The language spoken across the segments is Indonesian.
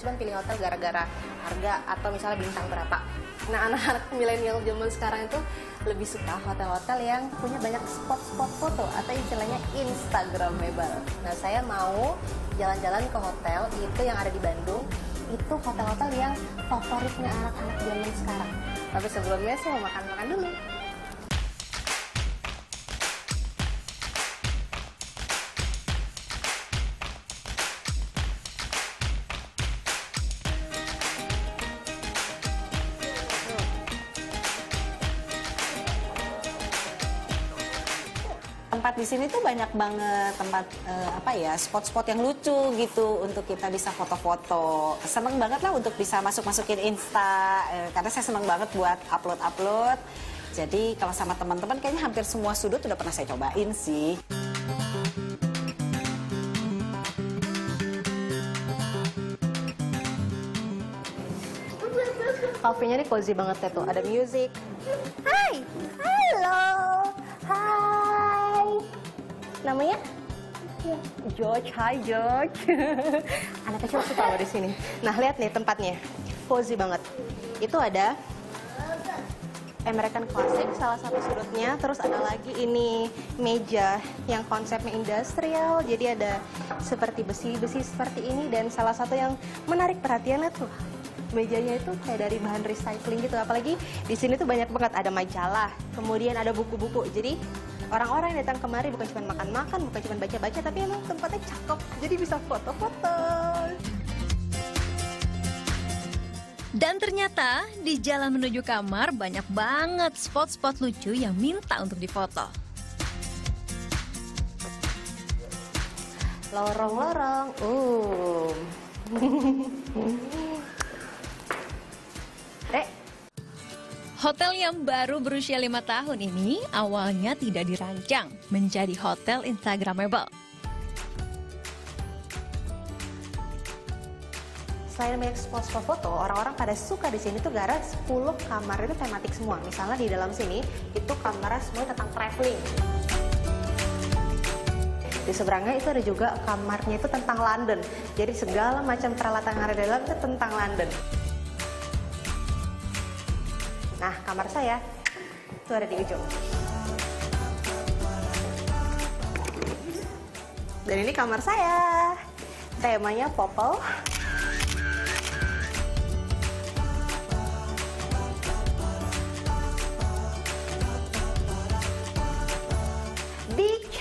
cuman pilih hotel gara-gara harga atau misalnya bintang berapa. Nah, anak-anak milenial zaman sekarang itu lebih suka hotel-hotel yang punya banyak spot-spot foto atau istilahnya Instagramable. Nah, saya mau jalan-jalan ke hotel itu yang ada di Bandung, itu hotel-hotel yang favoritnya anak-anak zaman sekarang. Tapi sebelumnya saya mau makan-makan dulu. Tempat di sini tuh banyak banget tempat spot-spot yang lucu gitu untuk kita bisa foto-foto. Seneng banget lah untuk bisa masuk-masukin Insta karena saya seneng banget buat upload-upload. Jadi kalau sama teman-teman kayaknya hampir semua sudut udah pernah saya cobain sih. Coffee-nya ini cozy banget ya tuh, ada music. Hai, halo, hai. Namanya? George, hi George. Anak kecil suka loh di sini. Nah, lihat nih tempatnya. Cozy banget. Itu ada American Classic salah satu sudutnya, terus ada lagi ini meja yang konsepnya industrial. Jadi ada seperti besi-besi seperti ini, dan salah satu yang menarik perhatiannya tuh mejanya itu kayak dari bahan recycling gitu. Apalagi di sini tuh banyak banget, ada majalah, kemudian ada buku-buku. Jadi orang-orang yang datang kemari bukan cuma makan-makan, bukan cuma baca-baca, tapi emang tempatnya cakep, jadi bisa foto-foto. Dan ternyata di jalan menuju kamar banyak banget spot-spot lucu yang minta untuk difoto. Lorong-lorong, Hotel yang baru berusia 5 tahun ini awalnya tidak dirancang menjadi hotel Instagramable. Selain banyak spot-spot foto, orang-orang pada suka di sini tuh gara 10 kamar itu tematik semua. Misalnya di dalam sini itu kamarnya semua tentang traveling. Di seberangnya itu ada juga kamarnya itu tentang London. Jadi segala macam peralatan yang ada di dalam itu tentang London. Nah, kamar saya itu ada di ujung. Dan ini kamar saya. Temanya popel. Beach.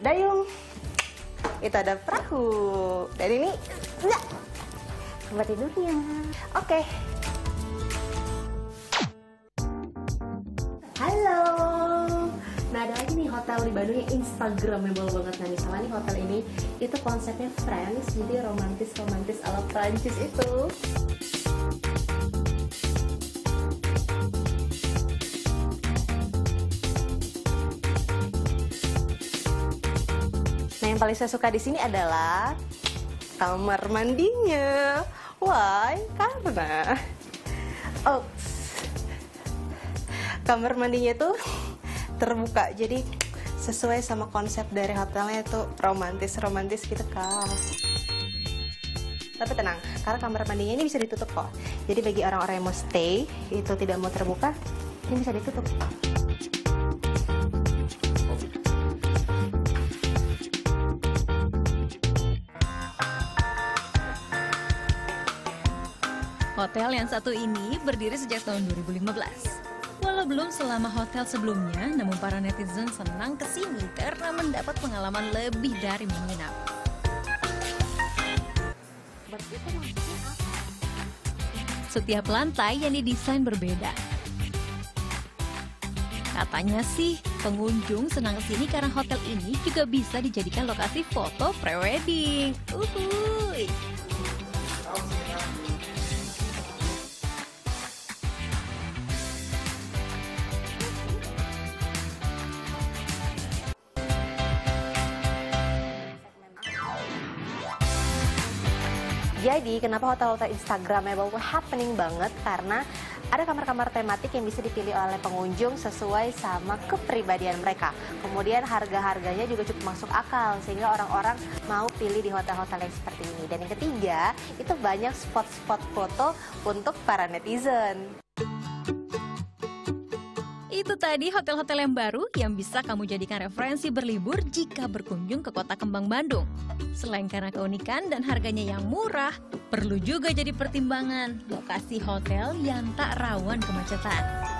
Dayung. Itu ada perahu. Dan ini kamar tidurnya. Oke. Halo, nah ada lagi nih hotel di Bandung yang Instagramable banget. Nah misalnya nih hotel ini, itu konsepnya French, jadi romantis-romantis ala Prancis itu. Nah yang paling saya suka di sini adalah kamar mandinya. Why? Karena kamar mandinya tuh terbuka, jadi sesuai sama konsep dari hotelnya itu romantis-romantis gitu kan. Tapi tenang, karena kamar mandinya ini bisa ditutup kok. Jadi bagi orang-orang yang mau stay, itu tidak mau terbuka, ini bisa ditutup. Hotel yang satu ini berdiri sejak tahun 2015. Walau belum selama hotel sebelumnya, namun para netizen senang kesini karena mendapat pengalaman lebih dari menginap. Setiap lantai yang didesain berbeda. Katanya sih, pengunjung senang kesini karena hotel ini juga bisa dijadikan lokasi foto pre-wedding. Uhuy. Jadi kenapa hotel-hotel Instagramable happening banget, karena Ada kamar-kamar tematik yang bisa dipilih oleh pengunjung sesuai sama kepribadian mereka. Kemudian harga-harganya juga cukup masuk akal sehingga orang-orang mau pilih di hotel-hotel yang seperti ini. Dan yang ketiga, itu banyak spot-spot foto untuk para netizen. Itu tadi hotel-hotel yang baru yang bisa kamu jadikan referensi berlibur jika berkunjung ke Kota Kembang Bandung. Selain karena keunikan dan harganya yang murah, perlu juga jadi pertimbangan lokasi hotel yang tak rawan kemacetan.